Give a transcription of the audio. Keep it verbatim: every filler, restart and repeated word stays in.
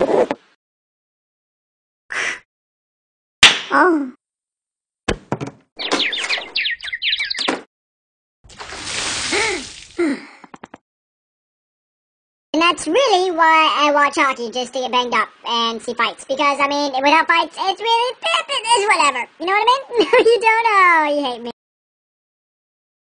Oh. And that's really why I watch hockey, just to get banged up and see fights. Because, I mean, without fights, it's really, it's whatever. You know what I mean? No, you don't. Oh, you hate me.